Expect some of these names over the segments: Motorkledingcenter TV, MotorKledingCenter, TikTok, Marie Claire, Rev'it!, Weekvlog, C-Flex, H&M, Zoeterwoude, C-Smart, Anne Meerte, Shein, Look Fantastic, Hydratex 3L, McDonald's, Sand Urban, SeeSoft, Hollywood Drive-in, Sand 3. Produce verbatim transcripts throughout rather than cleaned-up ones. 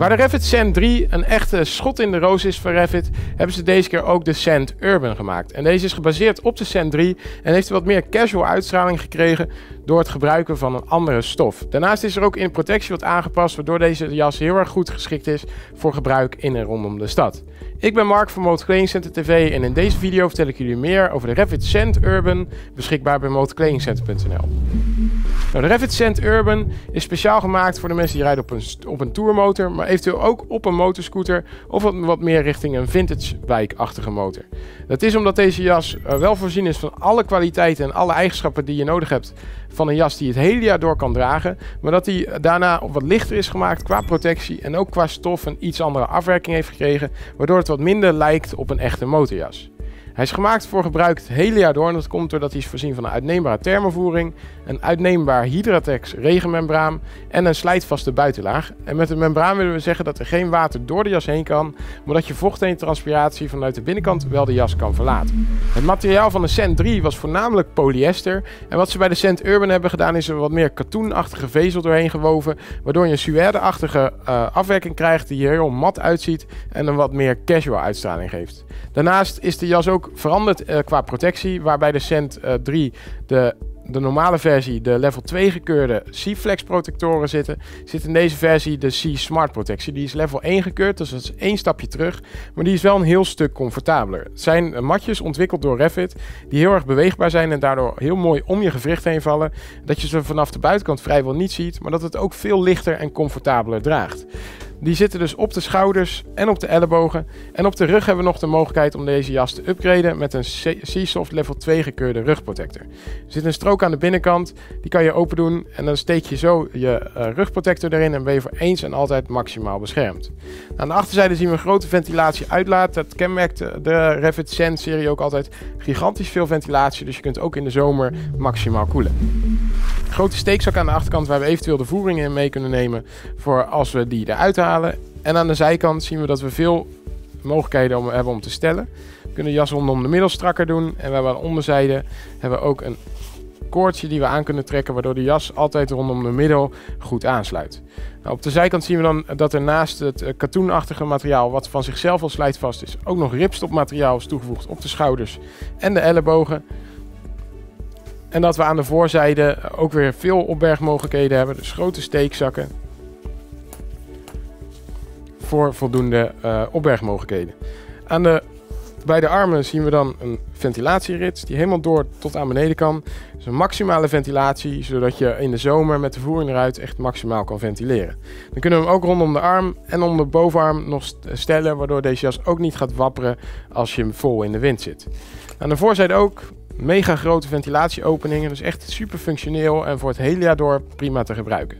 Waar de Rev'it! Sand drie een echte schot in de roos is van Rev'it!, hebben ze deze keer ook de Sand Urban gemaakt. En deze is gebaseerd op de Sand drie en heeft wat meer casual uitstraling gekregen door het gebruiken van een andere stof. Daarnaast is er ook in protectie wat aangepast, waardoor deze jas heel erg goed geschikt is voor gebruik in en rondom de stad. Ik ben Mark van MotorKledingcenter T V en in deze video vertel ik jullie meer over de Rev'it! Sand Urban, beschikbaar bij motorkledingcenter punt n l. Nou, de Rev'it! Sand Urban is speciaal gemaakt voor de mensen die rijden op een, op een tourmotor, maar eventueel ook op een motorscooter of wat, wat meer richting een vintage bike-achtige motor. Dat is omdat deze jas uh, wel voorzien is van alle kwaliteiten en alle eigenschappen die je nodig hebt van een jas die het hele jaar door kan dragen, maar dat die daarna wat lichter is gemaakt qua protectie en ook qua stof een iets andere afwerking heeft gekregen, waardoor het wat minder lijkt op een echte motorjas. Hij is gemaakt voor gebruik het hele jaar door en dat komt doordat hij is voorzien van een uitneembare thermovoering, een uitneembaar Hydratex regenmembraan en een slijtvaste buitenlaag. En met een membraan willen we zeggen dat er geen water door de jas heen kan, maar dat je vocht en transpiratie vanuit de binnenkant wel de jas kan verlaten. Het materiaal van de Sand drie was voornamelijk polyester en wat ze bij de Sand Urban hebben gedaan is er wat meer katoenachtige vezel doorheen gewoven, waardoor je een suède-achtige uh, afwerking krijgt die er heel mat uitziet en een wat meer casual uitstraling geeft. Daarnaast is de jas ook veranderd uh, qua protectie, waarbij de Sand drie de, de normale versie de level twee gekeurde C-Flex protectoren zitten, zit in deze versie de C-Smart protectie. Die is level één gekeurd, dus dat is één stapje terug, maar die is wel een heel stuk comfortabeler. Het zijn matjes ontwikkeld door Rev'it!, die heel erg beweegbaar zijn en daardoor heel mooi om je gewricht heen vallen, dat je ze vanaf de buitenkant vrijwel niet ziet, maar dat het ook veel lichter en comfortabeler draagt. Die zitten dus op de schouders en op de ellebogen. En op de rug hebben we nog de mogelijkheid om deze jas te upgraden met een SeeSoft level twee gekeurde rugprotector. Er zit een strook aan de binnenkant, die kan je open doen en dan steek je zo je uh, rugprotector erin en ben je voor eens en altijd maximaal beschermd. Aan de achterzijde zien we een grote ventilatie-uitlaat. Dat kenmerkt de Rev'it! Sand-serie ook altijd. Gigantisch veel ventilatie, dus je kunt ook in de zomer maximaal koelen. Een grote steekzak aan de achterkant waar we eventueel de voeringen in mee kunnen nemen voor als we die eruit halen. En aan de zijkant zien we dat we veel mogelijkheden om, hebben om te stellen. We kunnen de jas rondom de middel strakker doen en we hebben aan de onderzijde hebben we ook een koordje die we aan kunnen trekken, waardoor de jas altijd rondom de middel goed aansluit. Nou, op de zijkant zien we dan dat er naast het katoenachtige materiaal, wat van zichzelf al slijtvast is, ook nog ripstopmateriaal is toegevoegd op de schouders en de ellebogen. En dat we aan de voorzijde ook weer veel opbergmogelijkheden hebben, dus grote steekzakken voor voldoende uh, opbergmogelijkheden. Aan de, bij de armen zien we dan een ventilatierits die helemaal door tot aan beneden kan. Dus een maximale ventilatie, zodat je in de zomer met de voering eruit echt maximaal kan ventileren. Dan kunnen we hem ook rondom de arm en om de bovenarm nog stellen, waardoor deze jas ook niet gaat wapperen als je hem vol in de wind zit. Aan de voorzijde ook mega grote ventilatieopeningen, dus echt super functioneel en voor het hele jaar door prima te gebruiken.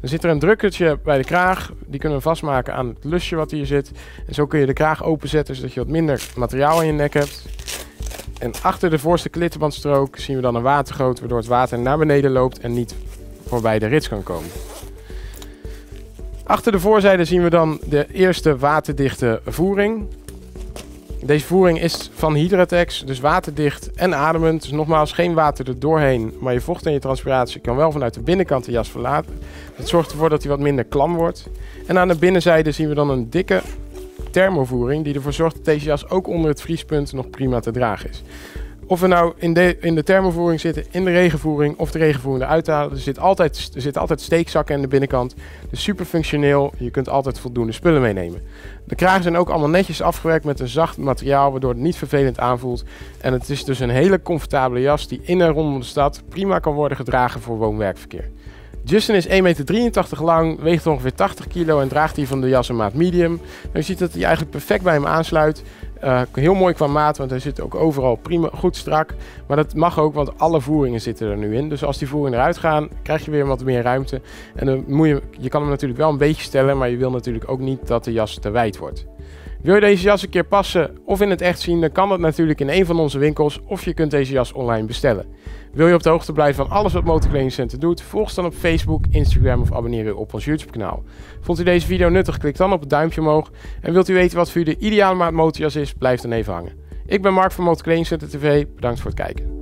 Dan zit er een drukkertje bij de kraag, die kunnen we vastmaken aan het lusje wat hier zit. En zo kun je de kraag openzetten zodat je wat minder materiaal in je nek hebt. En achter de voorste klittenbandstrook zien we dan een watergoot, waardoor het water naar beneden loopt en niet voorbij de rits kan komen. Achter de voorzijde zien we dan de eerste waterdichte voering. Deze voering is van Hydratex, dus waterdicht en ademend. Dus nogmaals, geen water er doorheen, maar je vocht en je transpiratie kan wel vanuit de binnenkant de jas verlaten. Dat zorgt ervoor dat hij wat minder klam wordt. En aan de binnenzijde zien we dan een dikke thermovoering die ervoor zorgt dat deze jas ook onder het vriespunt nog prima te dragen is. Of we nou in de, in de thermovoering zitten, in de regenvoering of de regenvoering eruit halen, er zit altijd, er zit altijd steekzakken aan de binnenkant. Dus super functioneel, je kunt altijd voldoende spullen meenemen. De kragen zijn ook allemaal netjes afgewerkt met een zacht materiaal, waardoor het niet vervelend aanvoelt. En het is dus een hele comfortabele jas die in en rondom de stad prima kan worden gedragen voor woon-werkverkeer. Justin is één meter drieëntachtig lang, weegt ongeveer tachtig kilo en draagt die van de jas in maat medium. En je ziet dat hij eigenlijk perfect bij hem aansluit. Uh, heel mooi qua maat, want hij zit ook overal prima, goed strak. Maar dat mag ook, want alle voeringen zitten er nu in. Dus als die voeringen eruit gaan, krijg je weer wat meer ruimte. En dan moet je, je kan hem natuurlijk wel een beetje stellen, maar je wil natuurlijk ook niet dat de jas te wijd wordt. Wil je deze jas een keer passen of in het echt zien, dan kan dat natuurlijk in een van onze winkels of je kunt deze jas online bestellen. Wil je op de hoogte blijven van alles wat MotorKledingcenter doet, volg ons dan op Facebook, Instagram of abonneer je op ons YouTube kanaal. Vond u deze video nuttig, klik dan op het duimpje omhoog. En wilt u weten wat voor u de ideale maat motorjas is, blijf dan even hangen. Ik ben Mark van MotorKledingcenter T V, bedankt voor het kijken.